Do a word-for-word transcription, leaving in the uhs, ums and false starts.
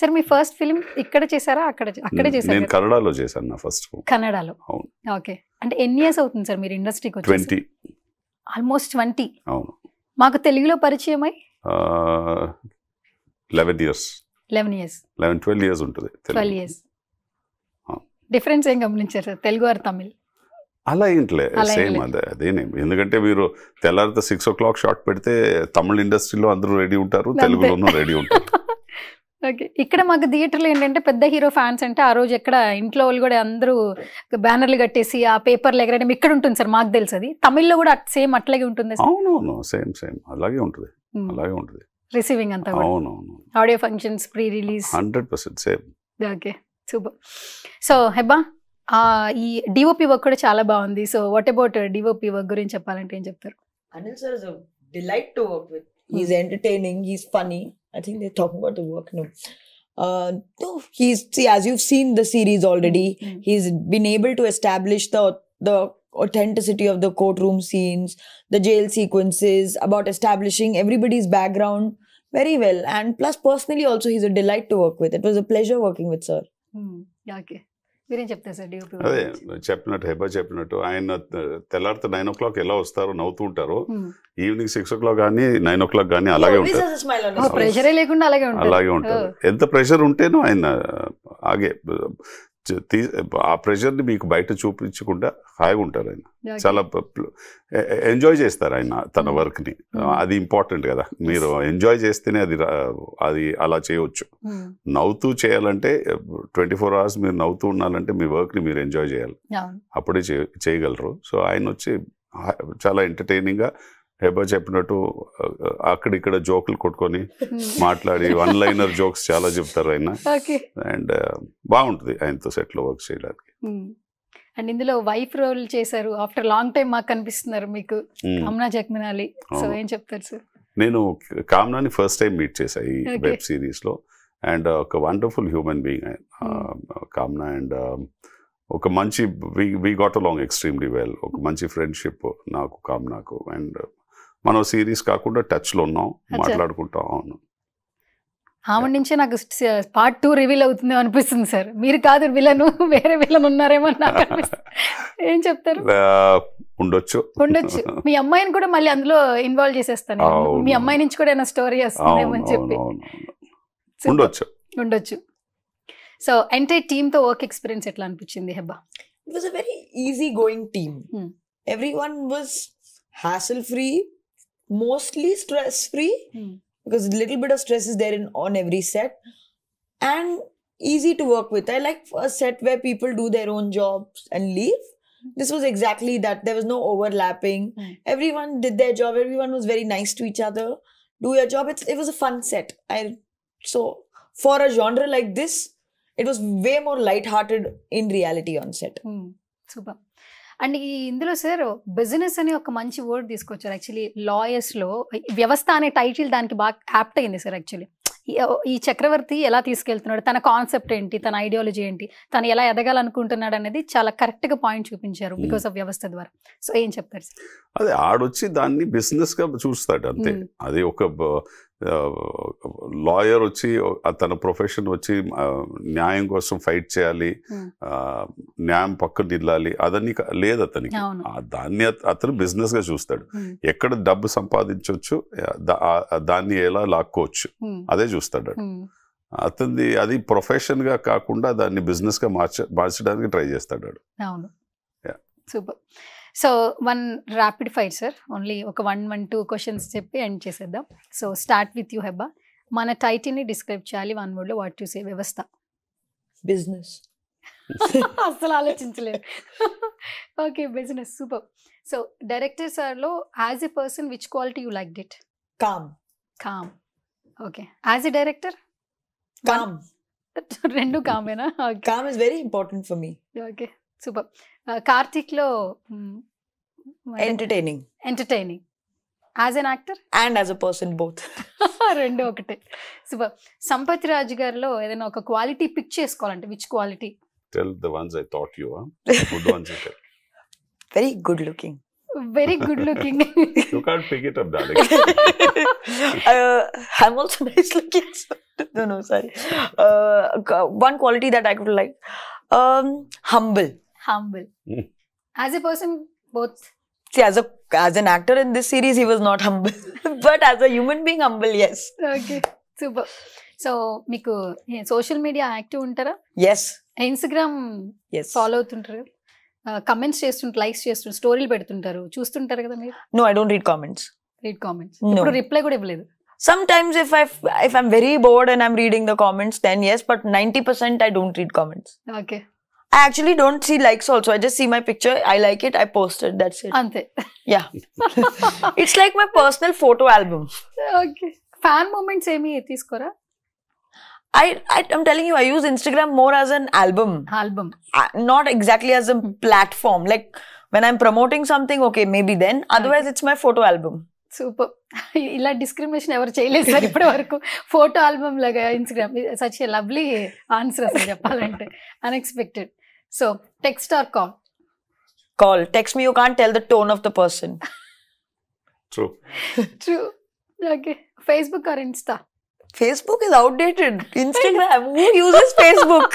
Sir, my first film ikkada chesara akkada akkade chesaru. Nen Kannada lo chesaru na first film. Kannada lo. Avunu. Okay. And ఎన్ని years avutundi sir meer industry ki vachesi? twenty. Almost twenty. Avunu. Maaku Telugu lo parichayam ai? Uh, eleven years. eleven years. eleven twelve years untadi. twelve years. Difference em gamanincharu sir Telugu or Tamil? అలా ఏంట్లే same అదే అదేనే ఎందుకంటే మీరు తెల్లారితో six o'clock shot పెడితే తమిళ ఇండస్ట్రీలో అందరూ ready ఉంటారు, తెలుగులోనూ రెడీ ఉంటారు. ఓకే, ఇక్కడ మాకు థియేటర్లో ఏంటంటే పెద్ద హీరో ఫ్యాన్స్ అంటే ఆ రోజు ఎక్కడ ఇంట్లో వాళ్ళు కూడా అందరూ బ్యానర్లు కట్టేసి ఆ పేపర్లు ఎగరడం ఇక్కడ ఉంటుంది సార్, మాకు తెలుసు అది. తమిళ్లో కూడా సేమ్ అట్లాగే ఉంటుంది? అవునవును, సేమ్ సేమ్ అలాగే ఉంటుంది, అలాగే ఉంటుంది. రిసీవింగ్ అంతా అవునవును, audio functions, pre release hundred percent same. Okay super. So Heba, ఈ డిఓపి వర్క్ కూడా చాలా బాగుంది. So what about DOP work గురించి చెప్పాలంటే ఏం చెప్తారు? Anil sir is a delight to work with. He is entertaining, he is funny. I think they're talking about the work now. Uh, he's see, as you've seen the series already, mm-hmm. he's been able to establish the the authenticity of the courtroom scenes, the jail sequences, about establishing everybody's background very well. And plus, personally also, he's a delight to work with. It was a pleasure working with sir. Hmm. Yeah. Okay. మీరేం చెప్తారు sir DOP? అదే చెప్పినట్టు, హెబా చెప్పినట్టు, ఆయన తెల్లారితో nine ఓ clock ఎలా వస్తారో నవ్వుతూ ఉంటారు, ఈవినింగ్ సిక్స్ ఓ క్లాక్ కానీ నైన్ ఓ క్లాక్ కానీ అలాగే ఉంటారు. ప్రెషరే లేకుండా అలాగే అలాగే ఉంటారు. ఎంత ప్రెషర్ ఉంటేనో ఆయన ఆగే ఆ ప్రెషర్ని మీకు బయట చూపించకుండా హాయిగా ఉంటారు. ఆయన చాలా ఎంజాయ్ చేస్తారు ఆయన తన వర్క్ని. అది ఇంపార్టెంట్ కదా, మీరు ఎంజాయ్ చేస్తేనే అది అది అలా చేయవచ్చు. నవ్వుతూ చేయాలంటే ట్వంటీ ఫోర్ అవర్స్ మీరు నవ్వుతూ ఉండాలంటే మీ వర్క్ని మీరు ఎంజాయ్ చేయాలి, అప్పుడే చేయగలరు. సో ఆయన వచ్చి చాలా ఎంటర్టైనింగ్గా హెబా చెప్పినట్టు అక్కడిక్కడ జోకులు కొట్టుకొని మాట్లాడి వన్ లైనర్ జోక్స్ చాలా చెప్తారు ఆయన. అండ్ బాగుంటుంది ఆయనతో సెట్లో వర్క్ చేయడానికి. అండ్ ఇందులో వైఫ్ రోల్ చేశారు, ఆఫ్టర్ లాంగ్ టైం మాకు కనిపిస్తున్నారు మీకు, కామ్నా జగ్మనాలి. సో ఏం చెప్తారు సార్? నేను కామ్నాని ఫస్ట్ టైం మీట్ చేశా ఈ వెబ్ సిరీస్లో. అండ్ ఒక wonderful human being Kamna. And ఒక మంచి we we got along extremely well. ఒక మంచి ఫ్రెండ్షిప్ నాకు కామ్నాకు. అండ్ మనం సిరీస్ కాకుండా టచ్లో ఉన్నాం, మాట్లాడుకుంటాం. అవును, ఆమె నుంచే నాకు పార్ట్ టూ రివీల్ అవుతుంది అనిపిస్తుంది సార్. మీరు కాదు విలను, వేరే విలను ఉన్నారేమో నాకు అనిపిస్తుంది. ఏం చెప్తారు? ఉండొచ్చు ఉండొచ్చు. మీ అమ్మాయిని కూడా మళ్ళీ అందులో ఇన్వాల్వ్ చేసేస్తాను, మీ అమ్మాయి నుంచి కూడా ఏమైనా స్టోరీ వస్తుందేమో అని చెప్పి. ఉండొచ్చు ఉండొచ్చు. సో అంటే టీమ్తో వర్క్ ఎక్స్పీరియన్స్ ఎట్లా అనిపించింది Heba? It was a very easy going team. Everyone was hassle free, mostly stress free, hmm. because little bit of stress is there in on every set, and easy to work with. I like a set where people do their own jobs and leave. This was exactly that. There was no overlapping. hmm. Everyone did their job, everyone was very nice to each other. Do your job. It's, it was a fun set. I so for a genre like this, it was way more light-hearted in reality on set. hmm. Super. And ఈ ఇందులో sir business అనే ఒక మంచి word తీసుకొచ్చారు. Actually లాయర్స్లో వ్యవస్థ అనే title దానికి బాగా యాప్ట్ అయింది సార్. యాక్చువల్లీ ఈ చక్రవర్తి ఎలా తీసుకెళ్తున్నాడు, తన కాన్సెప్ట్ ఏంటి, తన ఐడియాలజీ ఏంటి, తను ఎలా ఎదగాలనుకుంటున్నాడు అనేది చాలా కరెక్ట్గా పాయింట్ చూపించారు బికాస్ ఆఫ్ వ్యవస్థ ద్వారా. సో ఏం చెప్తారు సార్? అదే ఆడొచ్చి దాన్ని బిజినెస్గా చూస్తాడు అంతే. అది ఒక లాయర్ వచ్చి తన ప్రొఫెషన్ వచ్చి న్యాయం కోసం ఫైట్ చేయాలి, న్యాయం పక్కన నిల్లాలి, అదని లేదు అతనికి. దాన్ని అతను బిజినెస్గా చూస్తాడు. ఎక్కడ డబ్బు సంపాదించవచ్చు, దాన్ని ఎలా లాక్కోవచ్చు, అదే చూస్తాడు అతనిది. అది ప్రొఫెషన్గా కాకుండా దాన్ని బిజినెస్గా మార్చ మార్చడానికి ట్రై చేస్తాడు. Super. So one rapid fire sir, only ఒక వన్ వన్ టూ క్వశ్చన్స్ చెప్పి ఎండ్ చేసేద్దాం. So start with you Heba. మన టైటిల్ని డిస్క్రైబ్ చేయాలి వన్ వర్డ్లో, వాట్ యు సే? వ్యవస్థ. బిజినెస్. అస్సలు ఆలోచించలేదు. Okay, business. Super. So director సార్లో as a person which quality you like did? Calm. Calm. Okay, as a director? Calm. రెండు కామేనా? Calm is very important for me. Okay super. కార్తిక్లో entertaining. Entertaining as an actor and as a person both, రెండు ఒకటే. Super. Sampath Raj గారిలో ఏదైనా ఒక quality pick చేసుకోవాలంటే which quality? Tell the ones I taught you. Huh? Good ones. Very good looking. very good looking. You can't pick it up, darling. uh, I'm also nice looking. No, no, sorry. Uh, one quality that I could like. Um, humble. Humble. As a person, both. See, as a as an actor in this series, he was not humble. But as a human being, humble, yes. Okay, super. So, Miku, social media active untara? Yes. Instagram yes. follow tuntaru? Uh, comments chestuntaru, likes chestuntaru, story pedutuntaru. Choostuntaru kada meer? No, I don't read comments. Read comments. No. Reply kuda ivaledu. Sometimes if I if I'm very bored and I'm reading the comments, then yes, but ninety percent I don't read comments. Okay. I actually don't see likes also. I just see my picture. I like it. I post it. That's it. Ante. Yeah. It's like my personal photo album. Okay. Fan moments emi etheeskora? I, I, I'm telling you, I use Instagram more as an album. Album. Uh, not exactly as a platform. Like, when I'm promoting something, okay, maybe then. Otherwise, okay. It's my photo album. Super. Illa discrimination ever cheyaledu sari ippudu varaku photo album laga Instagram. Such a lovely answer asalu cheppalante. Unexpected. So, text or call? Call. Text me, you can't tell the tone of the person. True. True. Okay. Facebook or Insta? Facebook is outdated. Instagram. Who uses Facebook?